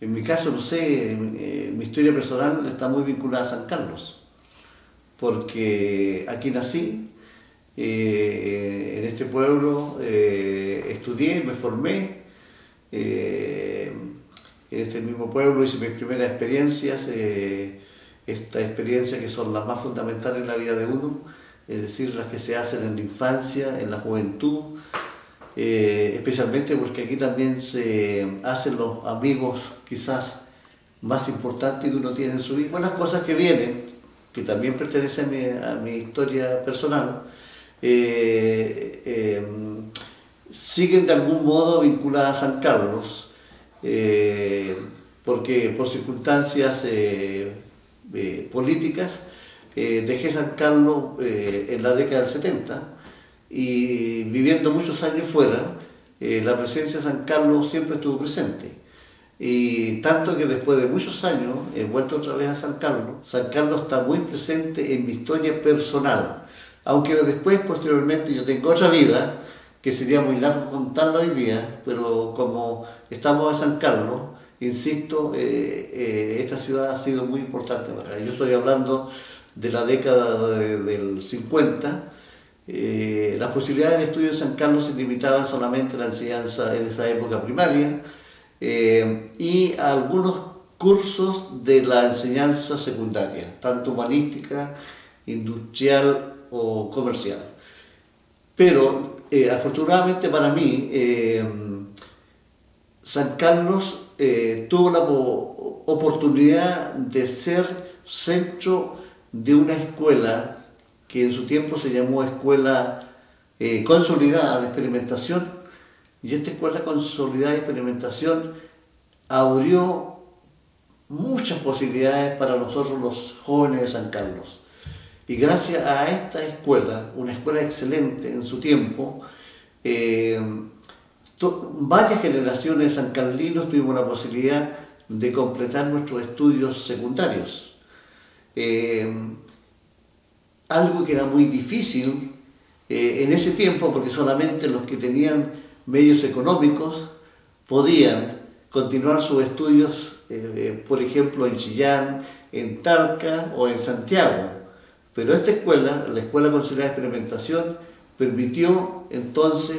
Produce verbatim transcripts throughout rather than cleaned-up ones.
En mi caso, no sé, eh, mi historia personal está muy vinculada a San Carlos, porque aquí nací, eh, en este pueblo, eh, estudié, me formé, eh, en este mismo pueblo hice mis primeras experiencias, eh, estas experiencias que son las más fundamentales en la vida de uno, es decir, las que se hacen en la infancia, en la juventud, eh, especialmente porque aquí también se hacen los amigos quizás más importantes que uno tiene en su vida. Buenas cosas que vienen, que también pertenecen a mi, a mi historia personal, eh, eh, siguen de algún modo vinculadas a San Carlos, eh, porque por circunstancias eh, eh, políticas, Eh, dejé San Carlos eh, en la década del setenta y viviendo muchos años fuera, eh, la presencia de San Carlos siempre estuvo presente. Y tanto que después de muchos años he vuelto otra vez a San Carlos. San Carlos está muy presente en mi historia personal, aunque después, posteriormente, yo tengo otra vida, que sería muy largo contarla hoy día, pero como estamos en San Carlos, insisto, eh, eh, esta ciudad ha sido muy importante para mí. Yo estoy hablando de la década de, del cincuenta, eh, las posibilidades de estudio en San Carlos se limitaban solamente a la enseñanza en esa época primaria eh, y a algunos cursos de la enseñanza secundaria, tanto humanística, industrial o comercial. Pero eh, afortunadamente para mí, eh, San Carlos eh, tuvo la oportunidad de ser centro de una escuela que en su tiempo se llamó Escuela eh, Consolidada de Experimentación, y esta Escuela Consolidada de Experimentación abrió muchas posibilidades para nosotros los jóvenes de San Carlos. Y gracias a esta escuela, una escuela excelente en su tiempo, eh, varias generaciones de sancarlinos tuvimos la posibilidad de completar nuestros estudios secundarios. Eh, algo que era muy difícil eh, en ese tiempo, porque solamente los que tenían medios económicos podían continuar sus estudios, eh, por ejemplo, en Chillán, en Talca o en Santiago. Pero esta escuela, la Escuela Consolidada de Experimentación, permitió entonces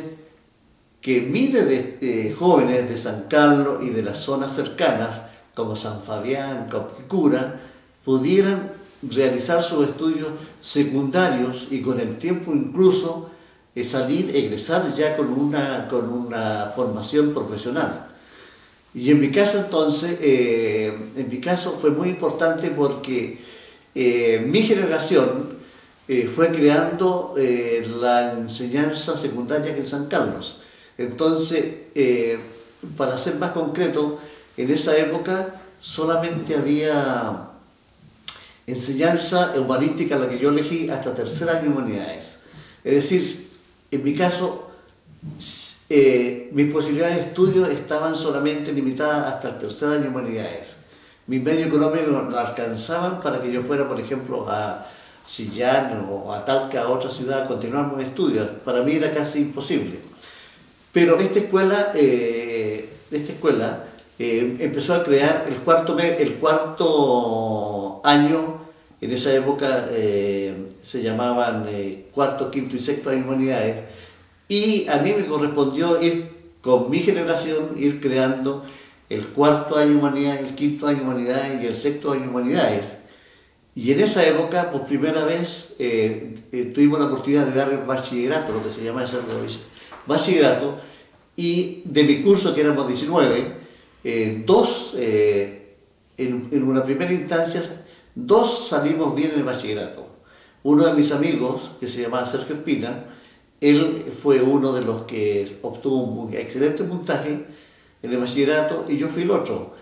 que miles de eh, jóvenes de San Carlos y de las zonas cercanas, como San Fabián, Copquicura, pudieran realizar sus estudios secundarios y con el tiempo incluso eh, salir, egresar ya con una, con una formación profesional. Y en mi caso entonces, eh, en mi caso fue muy importante porque eh, mi generación eh, fue creando eh, la enseñanza secundaria en San Carlos. Entonces, eh, para ser más concreto, en esa época solamente había enseñanza humanística, la que yo elegí, hasta tercer año de humanidades. Es decir, en mi caso, eh, mis posibilidades de estudio estaban solamente limitadas hasta el tercer año de humanidades. Mis medios económicos no alcanzaban para que yo fuera, por ejemplo, a Chillán o a Talca, a otra ciudad, a continuar mis estudios. Para mí era casi imposible. Pero esta escuela, eh, esta escuela eh, empezó a crear el cuarto, el cuarto año. En esa época eh, se llamaban eh, cuarto, quinto y sexto año de humanidades, y a mí me correspondió ir con mi generación, ir creando el cuarto año de humanidades, el quinto año de humanidades y el sexto año de humanidades. Y en esa época, por primera vez, eh, eh, tuvimos la oportunidad de dar el bachillerato, lo que se llama el bachillerato, y de mi curso, que éramos diecinueve, eh, dos, eh, en, en una primera instancia, dos salimos bien en el bachillerato. Uno de mis amigos, que se llamaba Sergio Espina, él fue uno de los que obtuvo un excelente puntaje en el bachillerato y yo fui el otro.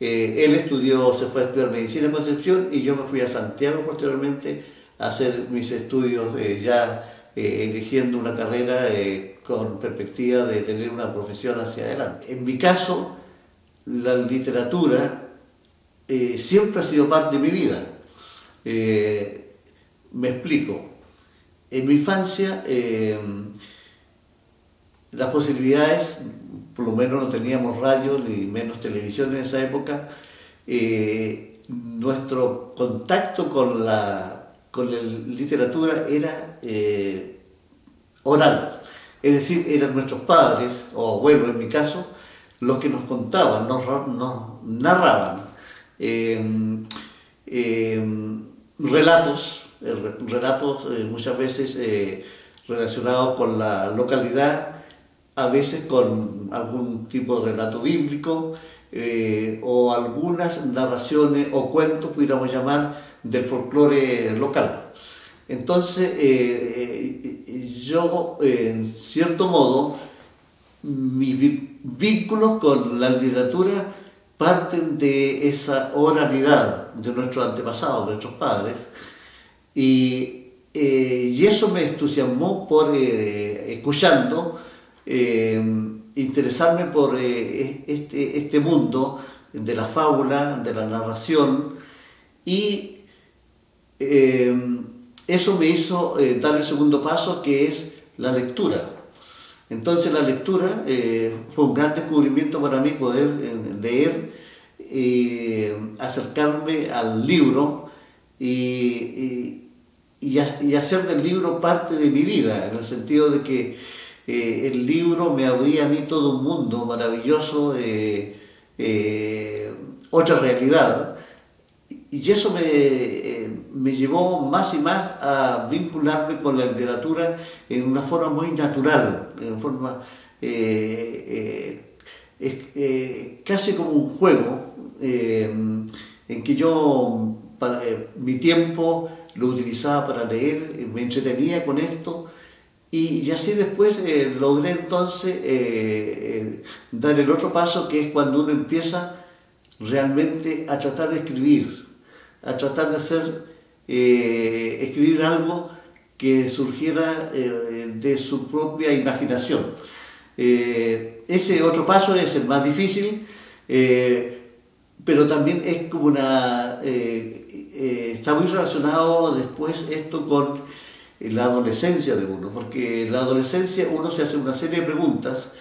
Eh, él estudió, se fue a estudiar medicina en Concepción y yo me fui a Santiago posteriormente a hacer mis estudios, eh, ya eh, eligiendo una carrera eh, con perspectiva de tener una profesión hacia adelante. En mi caso, la literatura Eh, siempre ha sido parte de mi vida. Eh, me explico. En mi infancia, eh, las posibilidades, por lo menos no teníamos radio ni menos televisión en esa época, eh, nuestro contacto con la, con la literatura era eh, oral, es decir, eran nuestros padres o abuelos en mi caso los que nos contaban, nos, nos narraban eh, eh, relatos, eh, relatos eh, muchas veces eh, relacionados con la localidad, a veces con algún tipo de relato bíblico eh, o algunas narraciones o cuentos, pudiéramos llamar, del folclore local. Entonces, eh, yo, eh, en cierto modo, mis vínculos con la literatura parten de esa oralidad de nuestros antepasados, de nuestros padres, y, eh, y eso me entusiasmó por, eh, escuchando, Eh, interesarme por eh, este, este mundo de la fábula, de la narración, y eh, eso me hizo eh, dar el segundo paso, que es la lectura. Entonces la lectura eh, fue un gran descubrimiento para mí, poder eh, leer, eh, acercarme al libro y, y, y, a, y hacer del libro parte de mi vida, en el sentido de que Eh, el libro me abría a mí todo un mundo maravilloso, eh, eh, otra realidad, y eso me, eh, me llevó más y más a vincularme con la literatura en una forma muy natural, en forma eh, eh, eh, casi como un juego, eh, en que yo para, eh, mi tiempo lo utilizaba para leer, me entretenía con esto. Y, y así después eh, logré entonces eh, eh, dar el otro paso, que es cuando uno empieza realmente a tratar de escribir, a tratar de hacer, eh, escribir algo que surgiera eh, de su propia imaginación. Eh, ese otro paso es el más difícil, eh, pero también es como una... Eh, eh, está muy relacionado después esto con la adolescencia de uno, porque en la adolescencia uno se hace una serie de preguntas,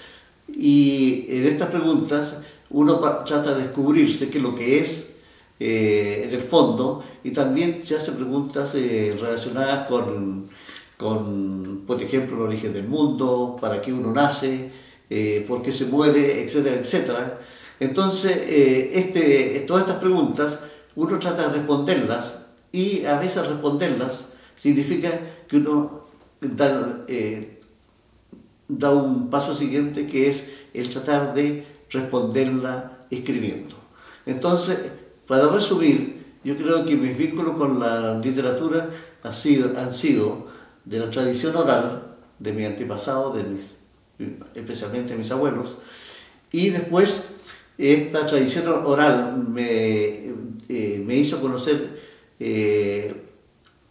y en estas preguntas uno trata de descubrirse qué es lo que es eh, en el fondo, y también se hace preguntas eh, relacionadas con, con, por ejemplo, el origen del mundo, para qué uno nace, eh, por qué se muere, etcétera, etcétera. Entonces, eh, este, todas estas preguntas uno trata de responderlas, y a veces responderlas significa que uno da, eh, da un paso siguiente, que es el tratar de responderla escribiendo. Entonces, para resumir, yo creo que mis vínculos con la literatura han sido, han sido de la tradición oral, de mis antepasados, de mis, especialmente de mis abuelos, y después esta tradición oral me, eh, me hizo conocer eh,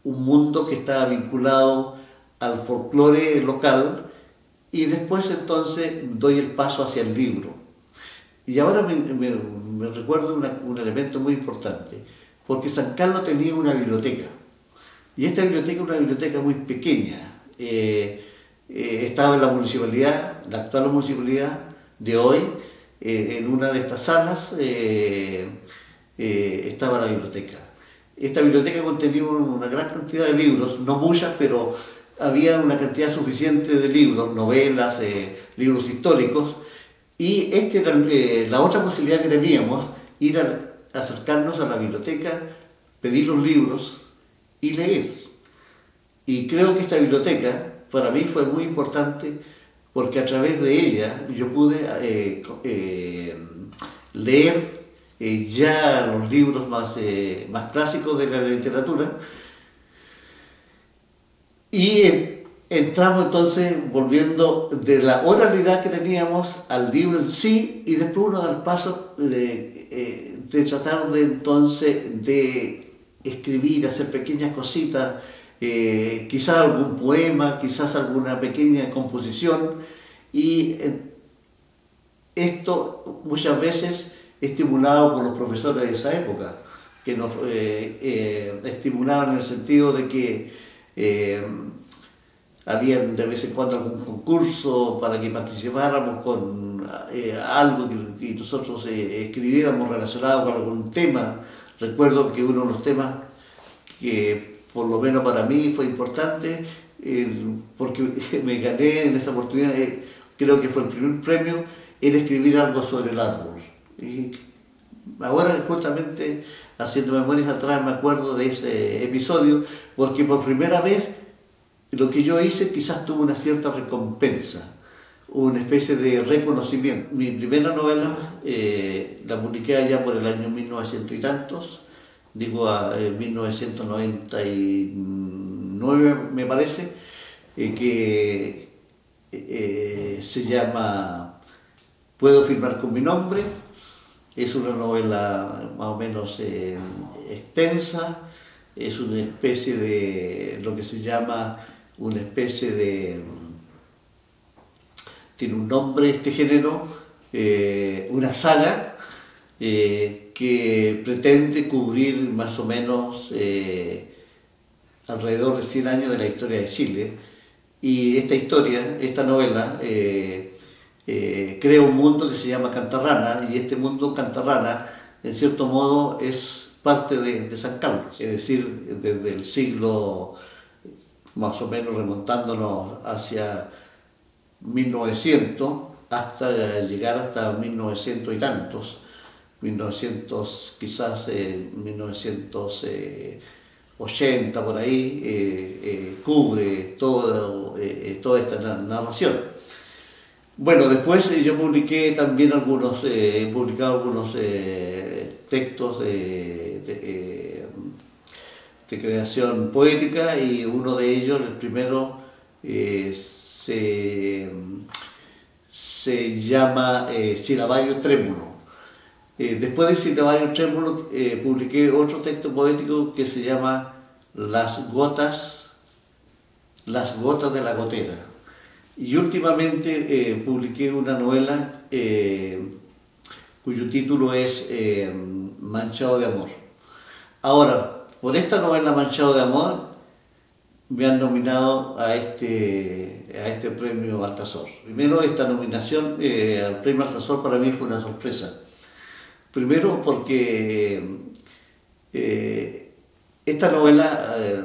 un mundo que estaba vinculado al folclore local, y después entonces doy el paso hacia el libro. Y ahora me, me, me recuerdo una, un elemento muy importante, porque San Carlos tenía una biblioteca, y esta biblioteca era una biblioteca muy pequeña, eh, eh, estaba en la municipalidad, la actual municipalidad de hoy, eh, en una de estas salas eh, eh, estaba la biblioteca. Esta biblioteca contenía una gran cantidad de libros, no muchas, pero había una cantidad suficiente de libros, novelas, eh, libros históricos, y este era, eh, la otra posibilidad que teníamos, ir a acercarnos a la biblioteca, pedir los libros y leerlos. Y creo que esta biblioteca para mí fue muy importante, porque a través de ella yo pude eh, eh, leer Eh, ya los libros más, eh, más clásicos de la literatura, y eh, entramos entonces volviendo de la oralidad que teníamos al libro en sí, y después uno da el paso de, eh, de tratar de entonces de escribir, hacer pequeñas cositas, eh, quizás algún poema, quizás alguna pequeña composición, y eh, esto muchas veces estimulado por los profesores de esa época, que nos eh, eh, estimulaban en el sentido de que eh, había de vez en cuando algún concurso para que participáramos con eh, algo que, que nosotros eh, escribiéramos relacionado con algún tema. Recuerdo que uno de los temas que por lo menos para mí fue importante, eh, porque me gané en esa oportunidad, eh, creo que fue el primer premio, en escribir algo sobre el árbol. Y ahora justamente haciendo memorias atrás me acuerdo de ese episodio, porque por primera vez lo que yo hice quizás tuvo una cierta recompensa, una especie de reconocimiento. Mi primera novela eh, la publiqué allá por el año mil novecientos y tantos, digo a, eh, mil novecientos noventa y nueve me parece, eh, que eh, se llama Puedo firmar con mi nombre. Es una novela más o menos eh, extensa, es una especie de, lo que se llama, una especie de, tiene un nombre este género, eh, una saga eh, que pretende cubrir más o menos eh, alrededor de cien años de la historia de Chile. Y esta historia, esta novela, eh, eh, crea un mundo que se llama Cantarrana, y este mundo Cantarrana, en cierto modo, es parte de, de San Carlos, es decir, desde el siglo, más o menos remontándonos hacia mil novecientos hasta llegar hasta mil novecientos y tantos, mil novecientos quizás eh, mil novecientos ochenta por ahí, eh, eh, cubre todo, eh, toda esta narración. Bueno, después yo publiqué también algunos, eh, he publicado algunos eh, textos de, de, de creación poética, y uno de ellos, el primero, eh, se, se llama eh, Silabario trémulo. Eh, después de Silabario trémulo eh, publiqué otro texto poético que se llama Las gotas, Las gotas de la gotera. Y últimamente eh, publiqué una novela eh, cuyo título es eh, Manchado de amor. Ahora, por esta novela Manchado de amor me han nominado a este, a este premio Altazor. Primero, esta nominación eh, al premio Altazor para mí fue una sorpresa. Primero porque eh, esta novela, eh,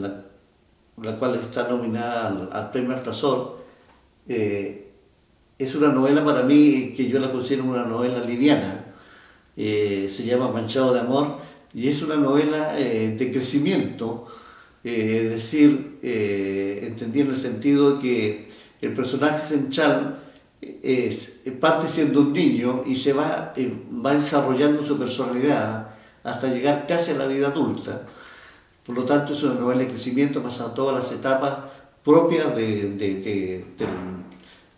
la, la cual está nominada al, al premio Altazor, Eh, es una novela para mí que yo la considero una novela liviana, eh, se llama Manchado de amor, y es una novela eh, de crecimiento, eh, es decir, eh, entendiendo el sentido de que el personaje central es, parte siendo un niño y se va, eh, va desarrollando su personalidad hasta llegar casi a la vida adulta. Por lo tanto, es una novela de crecimiento, pasa todas las etapas propia de, de, de, del,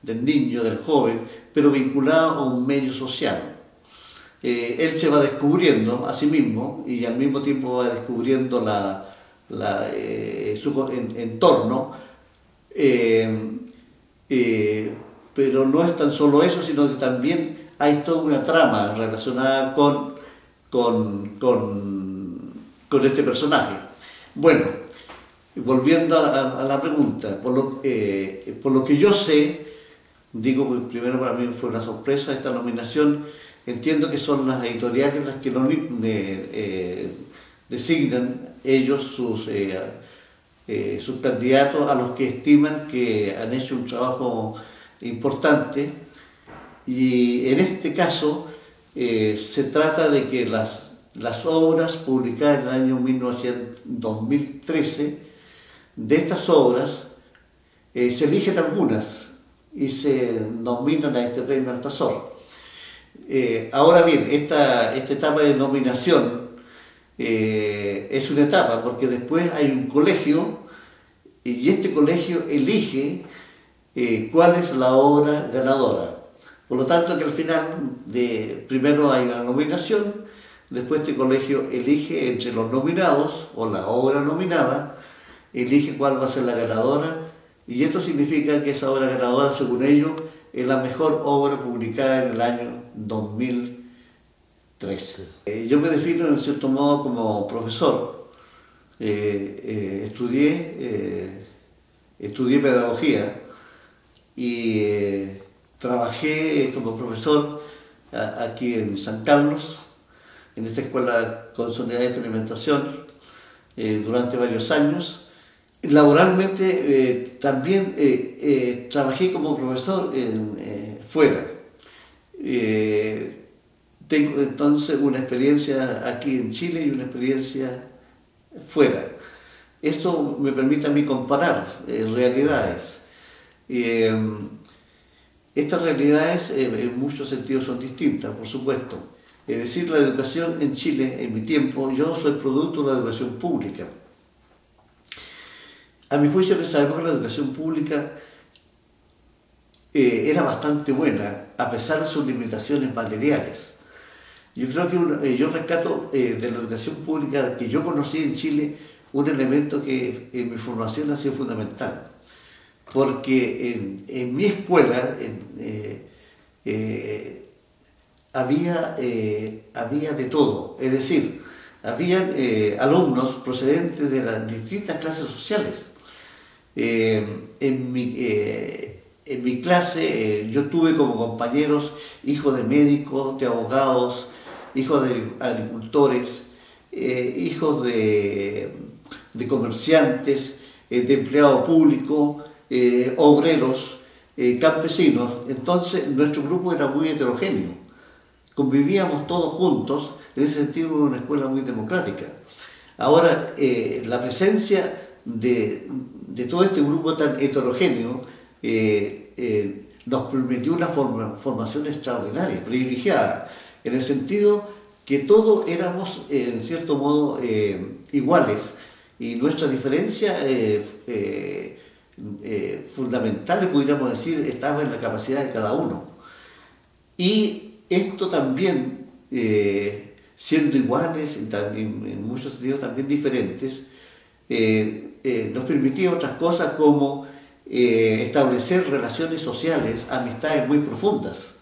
del niño, del joven, pero vinculado a un medio social. Eh, él se va descubriendo a sí mismo y al mismo tiempo va descubriendo la, la, eh, su en, entorno, eh, eh, pero no es tan solo eso, sino que también hay toda una trama relacionada con, con, con, con este personaje. Bueno, volviendo a la, a la pregunta, por lo, eh, por lo que yo sé, digo, primero para mí fue una sorpresa esta nominación. Entiendo que son las editoriales las que lo, eh, designan ellos sus, eh, eh, sus candidatos, a los que estiman que han hecho un trabajo importante, y en este caso eh, se trata de que las, las obras publicadas en el año dos mil trece, de estas obras eh, se eligen algunas y se nominan a este premio Altazor. Eh, ahora bien, esta, esta etapa de nominación eh, es una etapa, porque después hay un colegio y este colegio elige eh, cuál es la obra ganadora. Por lo tanto, que al final, de, primero hay una nominación, después este colegio elige entre los nominados o la obra nominada, elige cuál va a ser la ganadora, y esto significa que esa obra ganadora, según ellos, es la mejor obra publicada en el año dos mil trece. Eh, yo me defino en cierto modo como profesor. Eh, eh, estudié eh, estudié pedagogía y eh, trabajé como profesor a, aquí en San Carlos, en esta Escuela Consolidada de Experimentación, eh, durante varios años. Laboralmente eh, también eh, eh, trabajé como profesor en, eh, fuera. Eh, tengo entonces una experiencia aquí en Chile y una experiencia fuera. Esto me permite a mí comparar eh, realidades. Eh, estas realidades eh, en muchos sentidos son distintas, por supuesto. Es decir, la educación en Chile, en mi tiempo, yo soy producto de la educación pública. A mi juicio, pensaba que la educación pública eh, era bastante buena, a pesar de sus limitaciones materiales. Yo creo que una, eh, yo rescato eh, de la educación pública que yo conocí en Chile un elemento que en mi formación ha sido fundamental. Porque en, en mi escuela en, eh, eh, había, eh, había de todo, es decir, había eh, alumnos procedentes de las distintas clases sociales. Eh, en, mi, eh, en mi clase eh, yo tuve como compañeros hijos de médicos, de abogados, hijos de agricultores, eh, hijos de, de comerciantes, eh, de empleado público, eh, obreros, eh, campesinos. Entonces nuestro grupo era muy heterogéneo, convivíamos todos juntos. En ese sentido es una escuela muy democrática. Ahora, eh, la presencia de, de todo este grupo tan heterogéneo eh, eh, nos permitió una forma, formación extraordinaria, privilegiada, en el sentido que todos éramos, eh, en cierto modo, eh, iguales, y nuestra diferencia eh, eh, eh, fundamental, pudiéramos decir, estaba en la capacidad de cada uno. Y esto también... Eh, siendo iguales, en, en, en muchos sentidos también diferentes, eh, eh, nos permitía otras cosas como eh, establecer relaciones sociales, amistades muy profundas,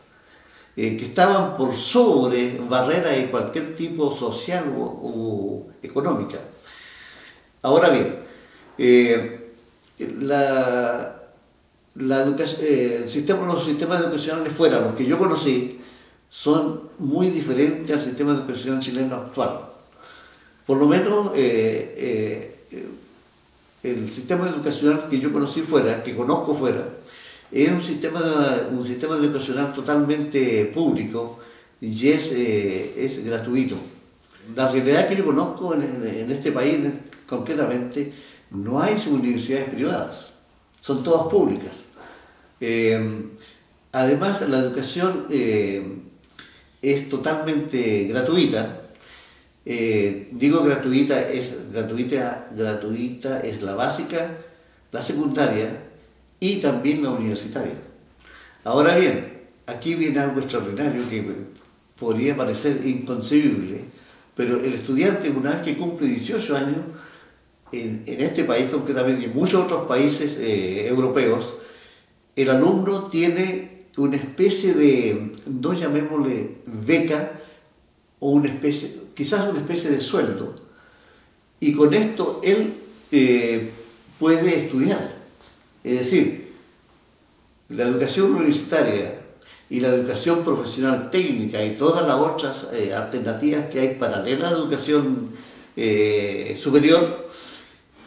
eh, que estaban por sobre barreras de cualquier tipo social o, o económica. Ahora bien, eh, la, la educación, eh, el sistema, los sistemas educacionales fuera, los que yo conocí, son muy diferentes al sistema de educación chileno actual. Por lo menos eh, eh, el sistema educacional que yo conocí fuera, que conozco fuera, es un sistema, de, un sistema educacional totalmente público y es, eh, es gratuito. La realidad que yo conozco en, en este país concretamente, no hay universidades privadas, son todas públicas. Eh, además, la educación eh, es totalmente gratuita. Eh, digo gratuita, es gratuita, gratuita es la básica, la secundaria y también la universitaria. Ahora bien, aquí viene algo extraordinario que podría parecer inconcebible, pero el estudiante, una vez que cumple dieciocho años, en, en este país concretamente y en muchos otros países eh, europeos, el alumno tiene una especie de, no llamémosle beca, o una especie, quizás una especie de sueldo, y con esto él eh, puede estudiar. Es decir, la educación universitaria y la educación profesional técnica y todas las otras eh, alternativas que hay paralelas a la educación eh, superior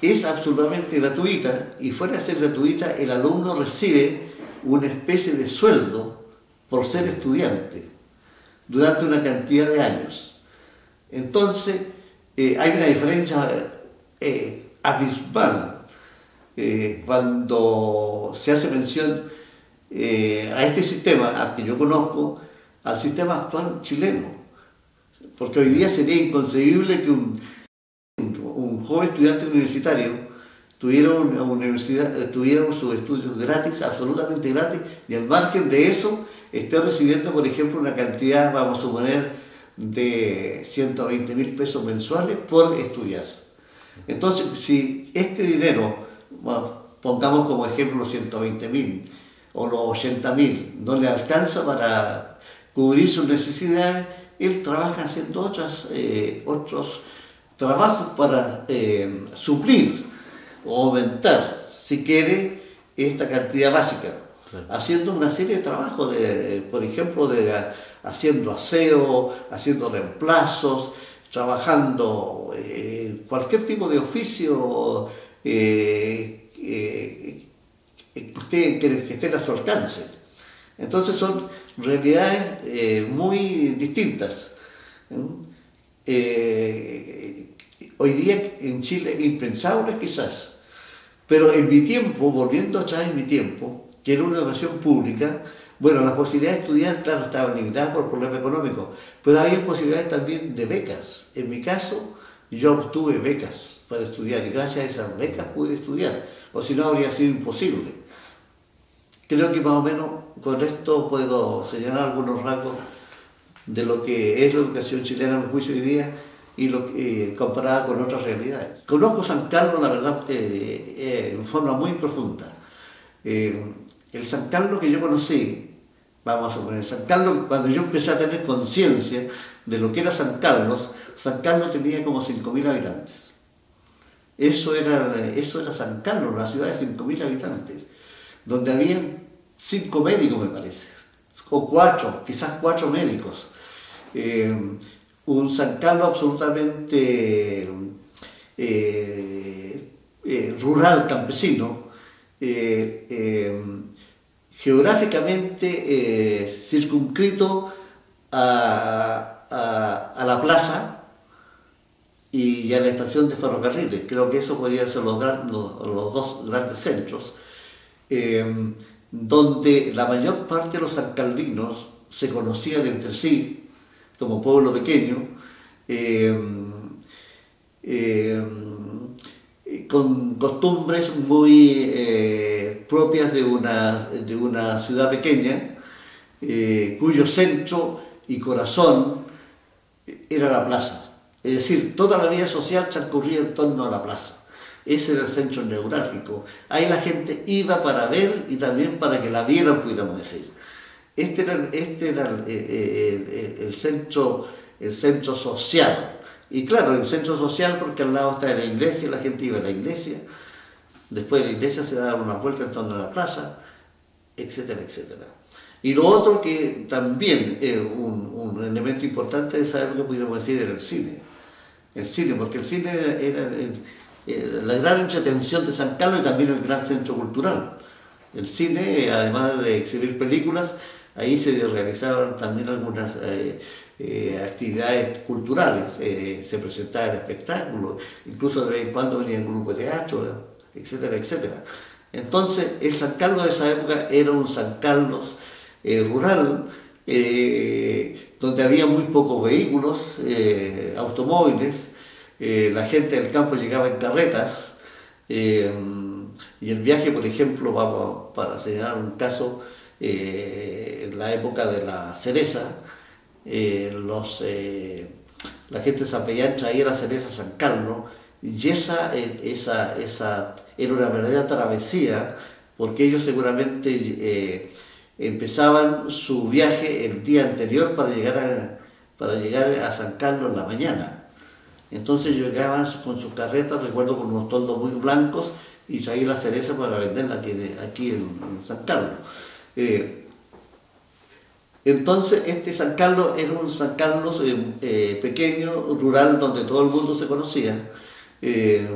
es absolutamente gratuita, y fuera de ser gratuita, el alumno recibe una especie de sueldo por ser estudiante durante una cantidad de años. Entonces eh, hay una diferencia eh, abismal eh, cuando se hace mención eh, a este sistema, al que yo conozco, al sistema actual chileno, porque hoy día sería inconcebible que un, un, un joven estudiante universitario Tuvieron, una universidad, tuvieron sus estudios gratis, absolutamente gratis, y al margen de eso esté recibiendo, por ejemplo, una cantidad, vamos a suponer, de ciento veinte mil pesos mensuales por estudiar. Entonces, si este dinero, bueno, pongamos como ejemplo los ciento veinte mil o los ochenta mil, no le alcanza para cubrir sus necesidades, él trabaja haciendo otras, eh, otros trabajos para eh, suplir o aumentar se quede esta cantidad básica. Claro. Haciendo una serie de trabajos, de, por ejemplo, de, haciendo aseo, haciendo reemplazos, trabajando eh, cualquier tipo de oficio eh, eh, que, esté, que esté a su alcance. Entonces son realidades eh, muy distintas. Eh, hoy día en Chile impensables quizás, pero en mi tiempo, volviendo atrás en mi tiempo, que era una educación pública, bueno, las posibilidades de estudiar, claro, estaban limitadas por problemas económicos, pero había posibilidades también de becas. En mi caso, yo obtuve becas para estudiar y gracias a esas becas pude estudiar, o si no habría sido imposible. Creo que más o menos con esto puedo señalar algunos rasgos de lo que es la educación chilena en el juicio hoy día y lo eh, comparada con otras realidades. Conozco San Carlos, la verdad, eh, eh, en forma muy profunda. Eh, el San Carlos que yo conocí, vamos a suponer, San Carlos, cuando yo empecé a tener conciencia de lo que era San Carlos, San Carlos tenía como cinco mil habitantes. Eso era, eso era San Carlos, una ciudad de cinco mil habitantes, donde habían cinco médicos, me parece, o cuatro, quizás cuatro médicos. Eh, un San Carlos absolutamente eh, eh, rural, campesino, eh, eh, geográficamente eh, circunscrito a, a, a la plaza y a la estación de ferrocarriles. Creo que eso podrían ser los, gran, los, los dos grandes centros, eh, donde la mayor parte de los sancarlinos se conocían entre sí, como pueblo pequeño, eh, eh, con costumbres muy eh, propias de una, de una ciudad pequeña, eh, cuyo centro y corazón era la plaza. Es decir, toda la vida social transcurría en torno a la plaza. Ese era el centro neurálgico. Ahí la gente iba para ver y también para que la vieran, pudiéramos decir. Este era, este era el, el, el, centro, el centro social. Y claro, el centro social porque al lado está la iglesia, la gente iba a la iglesia, después de la iglesia se daba una vuelta en torno a la plaza, etcétera, etcétera. Y lo otro que también es un, un elemento importante de saber lo que pudiéramos decir era el cine. El cine, porque el cine era, era, era la gran entretención de San Carlos y también el gran centro cultural. El cine, además de exhibir películas, ahí se realizaban también algunas eh, eh, actividades culturales, eh, se presentaban espectáculos, incluso de vez en cuando venían grupos de teatro, etcétera, etcétera. Entonces, el San Carlos de esa época era un San Carlos eh, rural, eh, donde había muy pocos vehículos, eh, automóviles, eh, la gente del campo llegaba en carretas, eh, y el viaje, por ejemplo, vamos para señalar un caso, Eh, en la época de la cereza, eh, los, eh, la gente de San Fabián traía la cereza a San Carlos y esa, eh, esa, esa era una verdadera travesía porque ellos seguramente eh, empezaban su viaje el día anterior para llegar a, para llegar a San Carlos en la mañana. Entonces llegaban con sus carretas, recuerdo con unos toldos muy blancos y traía la cereza para venderla aquí, aquí en, en San Carlos. Eh, entonces este San Carlos era un San Carlos eh, eh, pequeño, rural, donde todo el mundo se conocía, eh,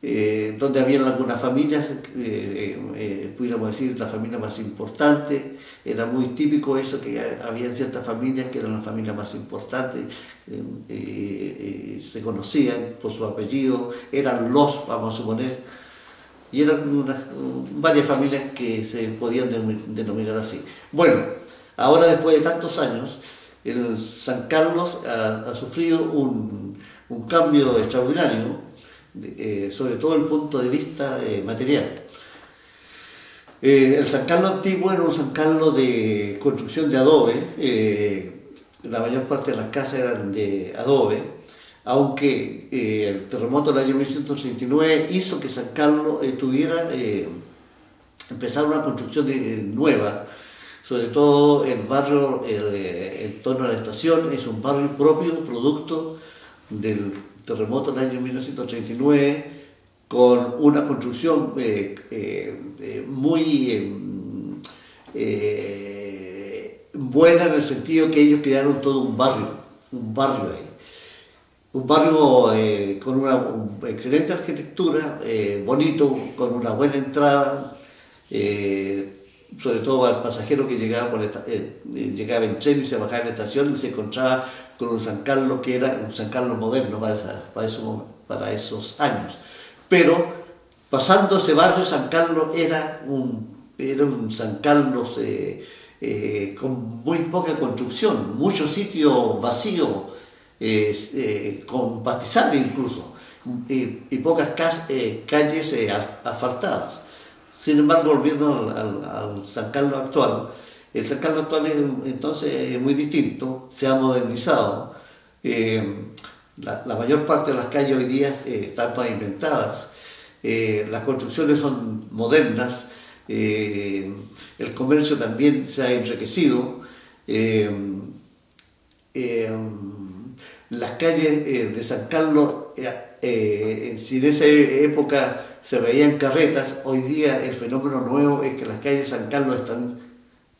eh, donde había algunas familias, eh, eh, pudiéramos decir la familia más importante, era muy típico eso, que había ciertas familias que eran las familias más importantes, eh, eh, eh, se conocían por su apellido, eran los, vamos a suponer, y eran unas, varias familias que se podían denominar así. Bueno, ahora después de tantos años, el San Carlos ha, ha sufrido un, un cambio extraordinario, eh, sobre todo desde el punto de vista eh, material. Eh, el San Carlos antiguo era un San Carlos de construcción de adobe, eh, la mayor parte de las casas eran de adobe, aunque eh, el terremoto del año mil novecientos treinta y nueve hizo que San Carlos eh, tuviera, eh, empezara una construcción de, eh, nueva, sobre todo el barrio eh, en torno a la estación, es un barrio propio, producto del terremoto del año mil novecientos treinta y nueve, con una construcción eh, eh, muy eh, eh, buena en el sentido que ellos crearon todo un barrio, un barrio ahí. Un barrio eh, con una excelente arquitectura, eh, bonito, con una buena entrada, eh, sobre todo para el pasajero que llegaba, por esta, eh, llegaba en tren y se bajaba en la estación y se encontraba con un San Carlos que era un San Carlos moderno para, esa, para, eso, para esos años. Pero pasando ese barrio, San Carlos era un, era un San Carlos eh, eh, con muy poca construcción, muchos sitios vacíos, eh, eh, con pastizales incluso, y, y pocas cas, eh, calles eh, asfaltadas. Sin embargo, volviendo al, al, al San Carlos actual, el San Carlos actual es, entonces es muy distinto, se ha modernizado. Eh, la, la mayor parte de las calles hoy día eh, están pavimentadas, eh, las construcciones son modernas, eh, el comercio también se ha enriquecido, eh, eh, las calles eh, de San Carlos, eh, eh, si en esa época se veían carretas, hoy día el fenómeno nuevo es que las calles de San Carlos están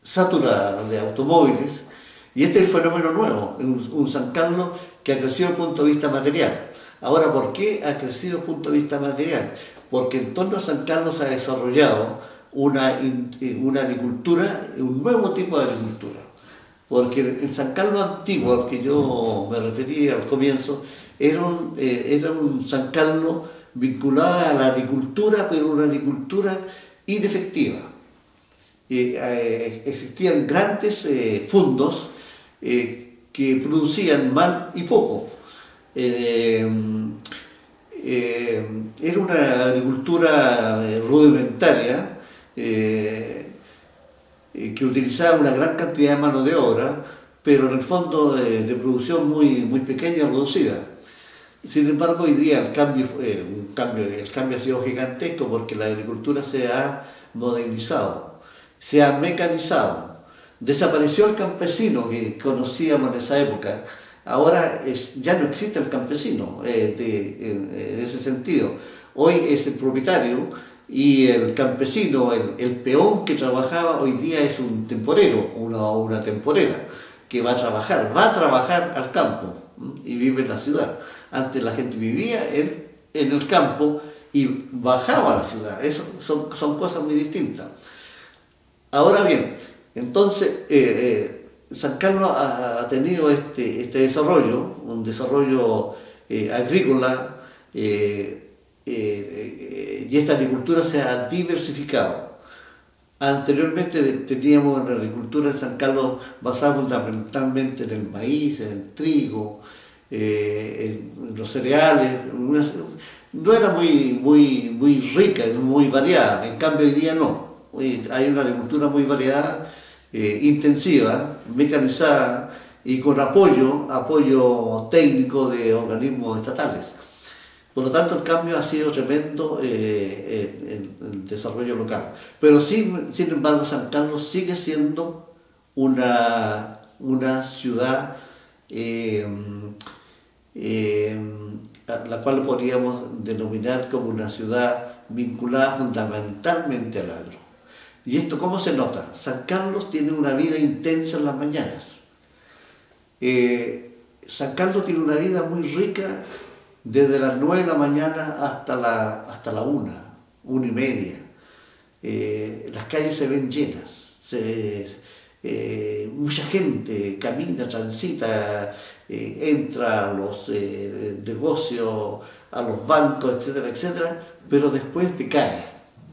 saturadas de automóviles, y este es el fenómeno nuevo, un, un San Carlos que ha crecido desde el punto de vista material. Ahora, ¿por qué ha crecido desde el punto de vista material? Porque en torno a San Carlos se ha desarrollado una, una agricultura, un nuevo tipo de agricultura. Porque en San Carlos antiguo, al que yo me referí al comienzo, era un, eh, era un San Carlos vinculada a la agricultura, pero una agricultura inefectiva. Eh, eh, existían grandes eh, fundos eh, que producían mal y poco. Eh, eh, era una agricultura eh, rudimentaria eh, eh, que utilizaba una gran cantidad de mano de obra, pero en el fondo eh, de producción muy, muy pequeña y reducida. Sin embargo, hoy día el cambio, eh, un cambio, el cambio ha sido gigantesco porque la agricultura se ha modernizado, se ha mecanizado. Desapareció el campesino que conocíamos en esa época. Ahora es, ya no existe el campesino eh, de, en ese sentido. Hoy es el propietario y el campesino, el, el peón que trabajaba hoy día es un temporero, una, una temporera que va a trabajar, va a trabajar al campo y vive en la ciudad. Antes la gente vivía en, en el campo y bajaba a la ciudad. Eso son, son cosas muy distintas. Ahora bien, entonces eh, eh, San Carlos ha, ha tenido este, este desarrollo, un desarrollo eh, agrícola, eh, eh, eh, y esta agricultura se ha diversificado. Anteriormente teníamos una agricultura en San Carlos basada fundamentalmente en el maíz, en el trigo, Eh, en los cereales, no era muy, muy, muy rica, muy variada. En cambio hoy día no, hoy hay una agricultura muy variada, eh, intensiva, mecanizada y con apoyo, apoyo técnico de organismos estatales. Por lo tanto el cambio ha sido tremendo eh, en, en el desarrollo local, pero sin, sin embargo San Carlos sigue siendo una, una ciudad eh, Eh, la cual podríamos denominar como una ciudad vinculada fundamentalmente al agro. ¿Y esto cómo se nota? San Carlos tiene una vida intensa en las mañanas. Eh, San Carlos tiene una vida muy rica desde las nueve de la mañana hasta la, hasta la una, una y media. Eh, las calles se ven llenas, se, eh, mucha gente camina, transita, Eh, entra a los eh, negocios, a los bancos, etcétera, etcétera, pero después decae,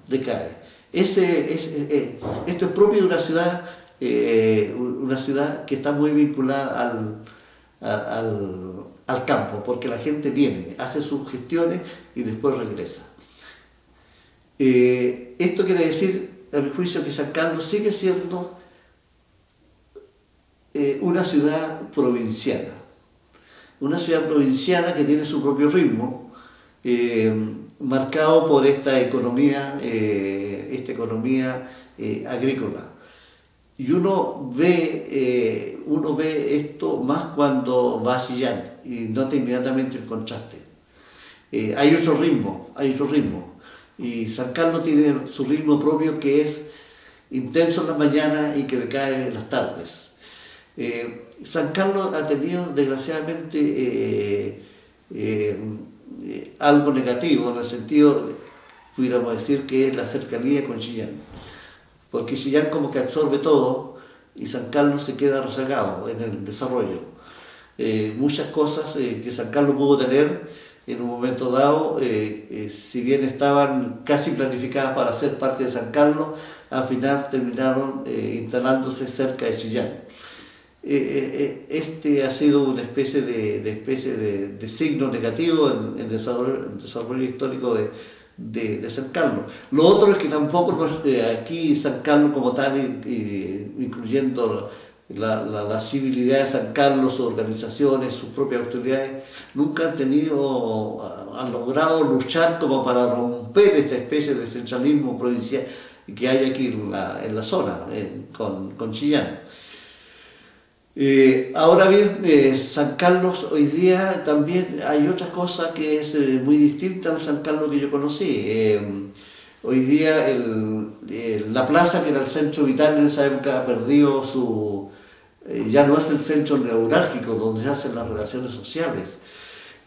decae. Ese, ese, eh, esto es propio de una ciudad, eh, una ciudad que está muy vinculada al, al, al campo, porque la gente viene, hace sus gestiones y después regresa. Eh, esto quiere decir, a mi juicio, que San Carlos sigue siendo eh, una ciudad provinciana. Una ciudad provinciana que tiene su propio ritmo, eh, marcado por esta economía, eh, esta economía eh, agrícola. Y uno ve, eh, uno ve esto más cuando va a Chillán y nota inmediatamente el contraste. Eh, hay otro ritmo, hay otro ritmo. Y San Carlos tiene su ritmo propio que es intenso en las mañanas y que decae en las tardes. Eh, San Carlos ha tenido, desgraciadamente, eh, eh, eh, algo negativo, en el sentido, pudiéramos decir, que es la cercanía con Chillán. Porque Chillán como que absorbe todo y San Carlos se queda rezagado en el desarrollo. Eh, muchas cosas eh, que San Carlos pudo tener en un momento dado, eh, eh, si bien estaban casi planificadas para ser parte de San Carlos, al final terminaron eh, instalándose cerca de Chillán. Eh, eh, este ha sido una especie de, de, especie de, de signo negativo en el desarrollo, desarrollo histórico de, de, de San Carlos. Lo otro es que tampoco eh, aquí San Carlos como tal, y, y, incluyendo La, la, la civilidad de San Carlos, sus organizaciones, sus propias autoridades, nunca han tenido, han logrado luchar como para romper esta especie de centralismo provincial que hay aquí en la, en la zona, en, con, con Chillán. Eh, ahora bien, eh, San Carlos hoy día también hay otra cosa que es eh, muy distinta al San Carlos que yo conocí. Eh, hoy día el, eh, la plaza, que era el centro vital en esa época, ha perdido su... ya no es el centro neurálgico donde se hacen las relaciones sociales.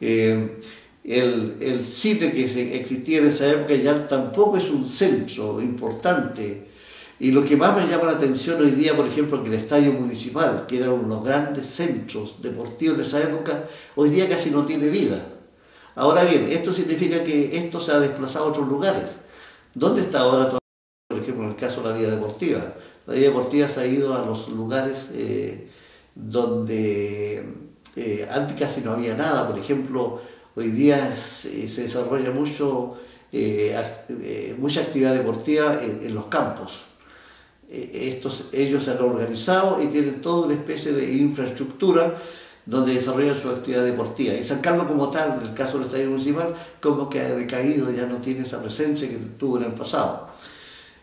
Eh, el, el cine que existía en esa época ya tampoco es un centro importante. Y lo que más me llama la atención hoy día, por ejemplo, que el estadio municipal, que era uno de los grandes centros deportivos de esa época, hoy día casi no tiene vida. Ahora bien, esto significa que esto se ha desplazado a otros lugares. ¿Dónde está ahora todavía, por ejemplo, en el caso de la vida deportiva? La vida deportiva se ha ido a los lugares eh, donde eh, antes casi no había nada. Por ejemplo, hoy día se, se desarrolla mucho, eh, act eh, mucha actividad deportiva en, en los campos. Eh, estos, ellos se han organizado y tienen toda una especie de infraestructura donde desarrollan su actividad deportiva. Y San Carlos como tal, en el caso del estadio municipal, como que ha decaído, ya no tiene esa presencia que tuvo en el pasado.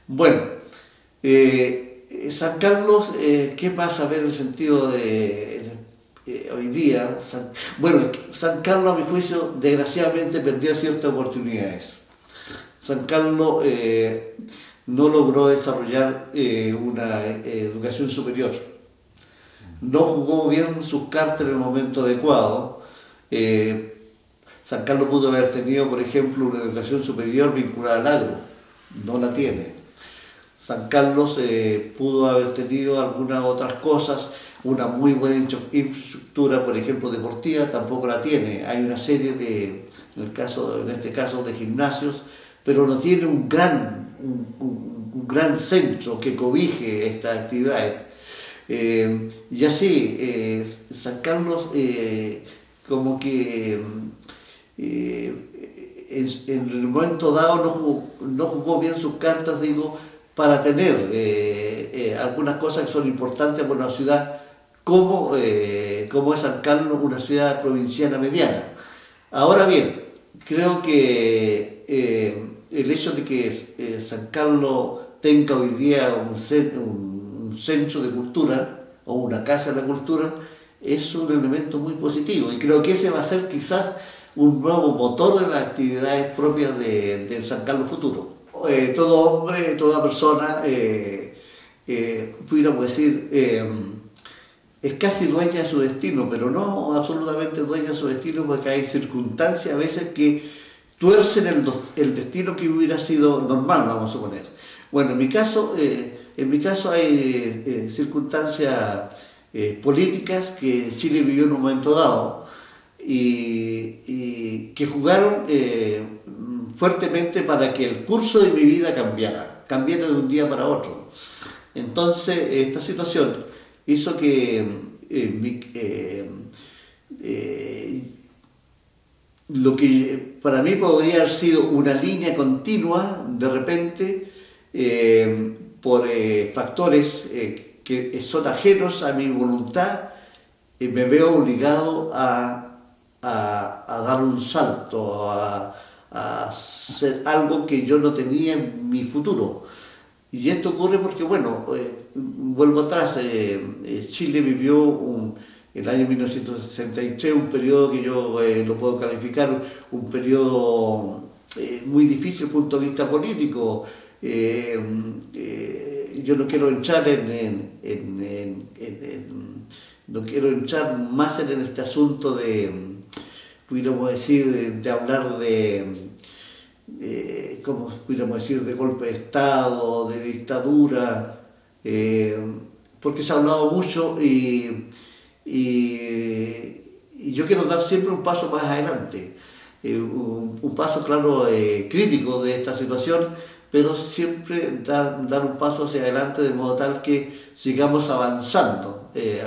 Bueno. Eh, San Carlos, eh, ¿qué pasa a ver en el sentido de eh, hoy día? San, bueno, San Carlos, a mi juicio, desgraciadamente perdió ciertas oportunidades. San Carlos eh, no logró desarrollar eh, una eh, educación superior. No jugó bien sus cartas en el momento adecuado. Eh, San Carlos pudo haber tenido, por ejemplo, una educación superior vinculada al agro. No la tiene. San Carlos eh, pudo haber tenido algunas otras cosas, una muy buena infraestructura, por ejemplo, deportiva, tampoco la tiene. Hay una serie de, en, el caso, en este caso, de gimnasios, pero no tiene un gran, un, un, un gran centro que cobije estas actividades. Eh, y así, eh, San Carlos eh, como que... Eh, en, en el momento dado no jugó, no jugó bien sus cartas, digo, para tener eh, eh, algunas cosas que son importantes para una ciudad como, eh, como es San Carlos, una ciudad provinciana mediana. Ahora bien, creo que eh, el hecho de que eh, San Carlos tenga hoy día un, un, un centro de cultura o una casa de la cultura es un elemento muy positivo, y creo que ese va a ser quizás un nuevo motor de las actividades propias de, de San Carlos futuro. Eh, todo hombre, toda persona, eh, eh, pudiéramos decir, eh, es casi dueña de su destino, pero no absolutamente dueña de su destino, porque hay circunstancias a veces que tuercen el, el destino que hubiera sido normal, vamos a suponer. Bueno, en mi caso, eh, en mi caso hay eh, circunstancias eh, políticas que Chile vivió en un momento dado y, y que jugaron... Eh, fuertemente para que el curso de mi vida cambiara, cambiara de un día para otro. Entonces, esta situación hizo que eh, mi, eh, eh, lo que para mí podría haber sido una línea continua, de repente, eh, por eh, factores eh, que son ajenos a mi voluntad, eh, me veo obligado a, a, a dar un salto, a... a hacer algo que yo no tenía en mi futuro. Y esto ocurre porque, bueno, eh, vuelvo atrás, eh, eh, Chile vivió un, el año mil novecientos sesenta y tres, un periodo que yo eh, lo puedo calificar, un periodo eh, muy difícil desde el punto de vista político. Eh, eh, yo no quiero entrar en, en, en, en, en, en no quiero entrar más en este asunto de, pudiéramos decir, de, de hablar de, de ¿cómo pudiéramos decir?, de golpe de Estado, de dictadura, eh, porque se ha hablado mucho y, y, y yo quiero dar siempre un paso más adelante, eh, un, un paso, claro, eh, crítico de esta situación, pero siempre dar, dar un paso hacia adelante de modo tal que sigamos avanzando, eh,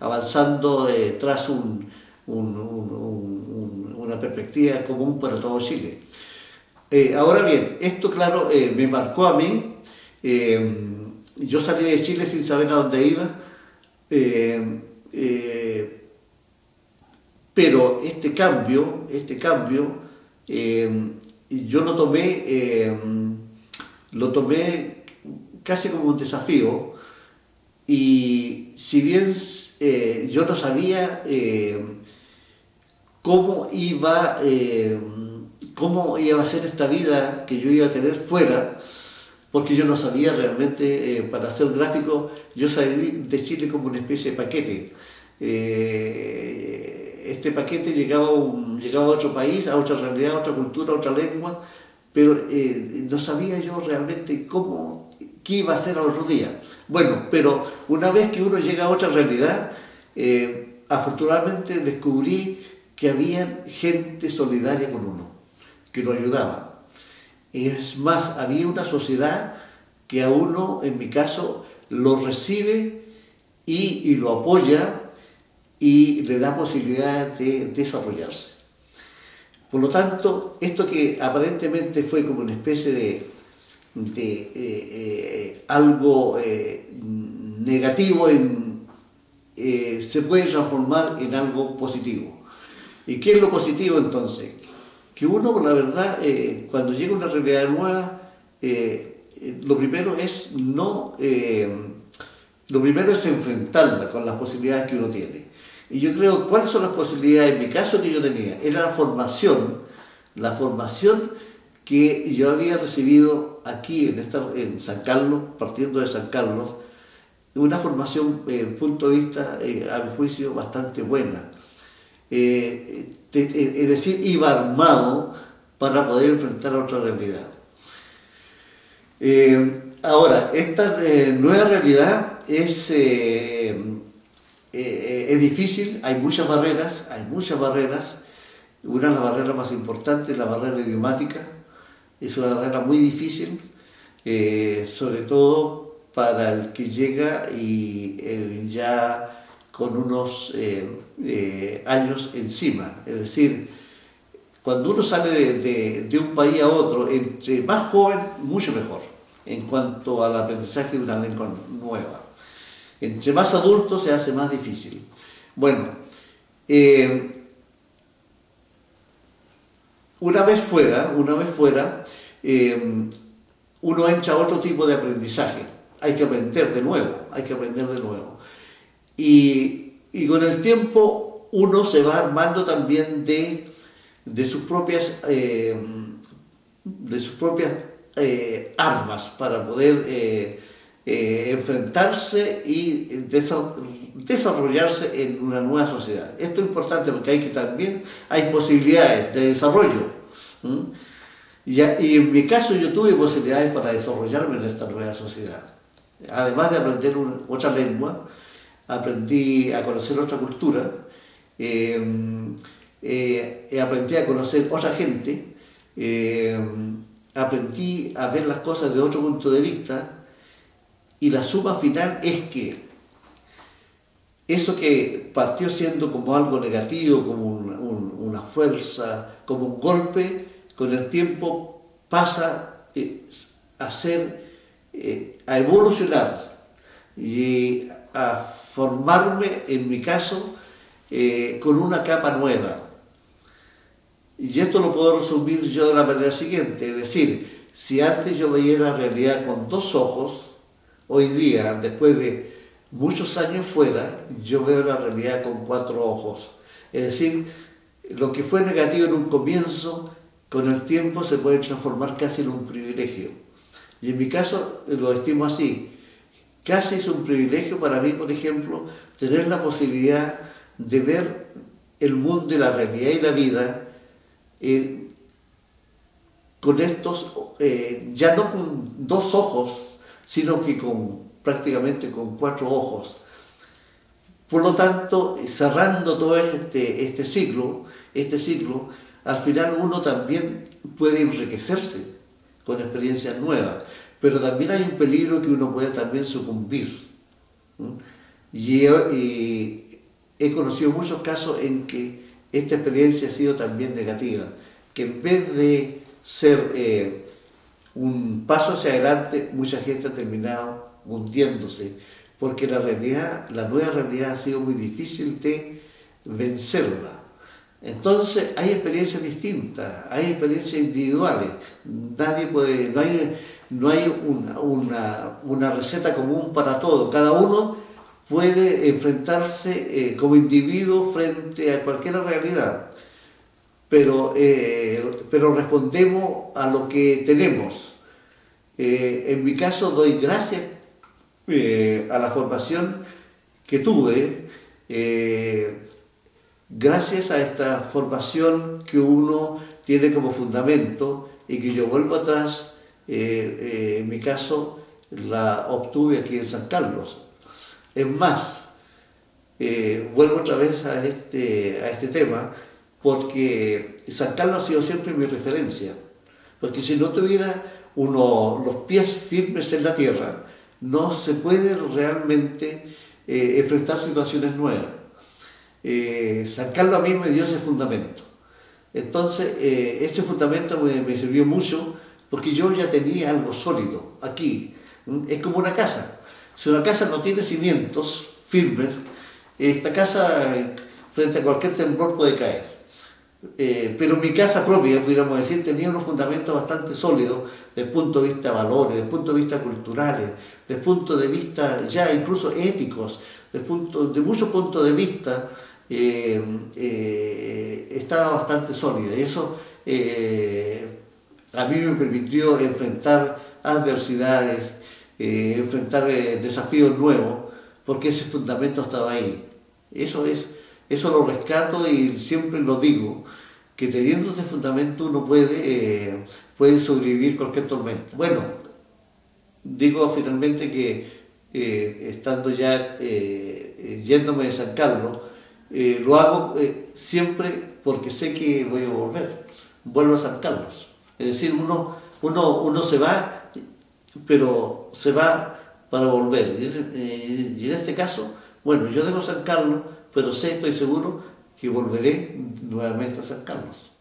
avanzando eh, tras un, un, un, un, una perspectiva común para todo Chile. Eh, ahora bien, esto claro eh, me marcó a mí. Eh, yo salí de Chile sin saber a dónde iba, eh, eh, pero este cambio, este cambio eh, yo lo tomé... Eh, lo tomé casi como un desafío, y si bien eh, yo no sabía eh, cómo, iba, eh, cómo iba a ser esta vida que yo iba a tener fuera, porque yo no sabía realmente, eh, para hacer un gráfico, yo salí de Chile como una especie de paquete. Eh, este paquete llegaba, un, llegaba a otro país, a otra realidad, a otra cultura, a otra lengua, pero eh, no sabía yo realmente cómo, qué iba a hacer al otro día. Bueno, pero una vez que uno llega a otra realidad, eh, afortunadamente descubrí que había gente solidaria con uno, que lo ayudaba. Es más, había una sociedad que a uno, en mi caso, lo recibe y, y lo apoya y le da posibilidad de desarrollarse. Por lo tanto, esto que aparentemente fue como una especie de, de eh, eh, algo eh, negativo, en, eh, se puede transformar en algo positivo. ¿Y qué es lo positivo entonces? Que uno, la verdad, eh, cuando llega a una realidad nueva, eh, eh, lo primero es no, eh, lo primero es enfrentarla con las posibilidades que uno tiene. Y yo creo, ¿cuáles son las posibilidades? En mi caso, que yo tenía, era la formación, la formación que yo había recibido aquí en, esta, en San Carlos, partiendo de San Carlos, una formación, desde eh, punto de vista, eh, a mi juicio, bastante buena. Eh, te, eh, es decir, iba armado para poder enfrentar a otra realidad. Eh, ahora, esta eh, nueva realidad es... Eh, Eh, eh, es difícil, hay muchas barreras, hay muchas barreras. Una de las barreras más importantes es la barrera idiomática, es una barrera muy difícil, eh, sobre todo para el que llega y eh, ya con unos eh, eh, años encima. Es decir, cuando uno sale de, de, de un país a otro, entre más joven, mucho mejor, en cuanto al aprendizaje de una lengua nueva. Entre más adultos se hace más difícil. Bueno, eh, una vez fuera, una vez fuera, eh, uno entra a otro tipo de aprendizaje. Hay que aprender de nuevo, hay que aprender de nuevo. Y, y con el tiempo uno se va armando también de, de sus propias, eh, de sus propias eh, armas para poder... Eh, Eh, enfrentarse y desa desarrollarse en una nueva sociedad. Esto es importante porque hay que también hay posibilidades de desarrollo. ¿Mm? Y, y en mi caso yo tuve posibilidades para desarrollarme en esta nueva sociedad. Además de aprender una, otra lengua, aprendí a conocer otra cultura, eh, eh, aprendí a conocer otra gente, eh, aprendí a ver las cosas de otro punto de vista. Y la suma final es que eso que partió siendo como algo negativo, como un, un, una fuerza, como un golpe, con el tiempo pasa eh, a ser, eh, a evolucionar y a formarme, en mi caso, eh, con una capa nueva. Y esto lo puedo resumir yo de la manera siguiente, es decir, si antes yo veía la realidad con dos ojos, hoy día, después de muchos años fuera, yo veo la realidad con cuatro ojos. Es decir, lo que fue negativo en un comienzo, con el tiempo se puede transformar casi en un privilegio. Y en mi caso lo estimo así. Casi es un privilegio para mí, por ejemplo, tener la posibilidad de ver el mundo y la realidad y la vida eh, con estos, eh, ya no con dos ojos, sino que con prácticamente con cuatro ojos. Por lo tanto, cerrando todo este, este ciclo, este ciclo, al final uno también puede enriquecerse con experiencias nuevas, pero también hay un peligro que uno puede también sucumbir. Y, y he conocido muchos casos en que esta experiencia ha sido también negativa, que en vez de ser eh, un paso hacia adelante, mucha gente ha terminado hundiéndose, porque la realidad, la nueva realidad ha sido muy difícil de vencerla. Entonces hay experiencias distintas, hay experiencias individuales, nadie puede, no hay, no hay una, una, una receta común para todo, cada uno puede enfrentarse eh, como individuo frente a cualquier realidad, pero, eh, pero respondemos a lo que tenemos. Eh, en mi caso doy gracias eh, a la formación que tuve, eh, gracias a esta formación que uno tiene como fundamento y que yo vuelvo atrás, eh, eh, en mi caso la obtuve aquí en San Carlos. Es más, eh, vuelvo otra vez a este, a este tema, porque San Carlos ha sido siempre mi referencia, porque si no tuviera uno los pies firmes en la tierra, no se puede realmente eh, enfrentar situaciones nuevas. Eh, San Carlos a mí me dio ese fundamento, entonces eh, ese fundamento me, me sirvió mucho, porque yo ya tenía algo sólido aquí. Es como una casa, si una casa no tiene cimientos firmes, esta casa frente a cualquier temblor puede caer, eh, pero mi casa propia, pudiéramos decir, tenía unos fundamentos bastante sólidos desde el punto de vista de valores, desde el punto de vista culturales, desde el punto de vista ya incluso éticos, desde, punto, desde muchos puntos de vista. Eh, eh, estaba bastante sólida y eso eh, a mí me permitió enfrentar adversidades, eh, enfrentar eh, desafíos nuevos, porque ese fundamento estaba ahí. Eso es, eso lo rescato y siempre lo digo, que teniendo ese fundamento uno puede, eh, puede sobrevivir cualquier tormenta. Bueno, digo finalmente que eh, estando ya eh, yéndome de San Carlos, Eh, lo hago eh, siempre porque sé que voy a volver, vuelvo a San Carlos. Es decir, uno, uno, uno se va, pero se va para volver. Eh, y en este caso, bueno, yo dejo San Carlos, pero sé, estoy seguro que volveré nuevamente a San Carlos.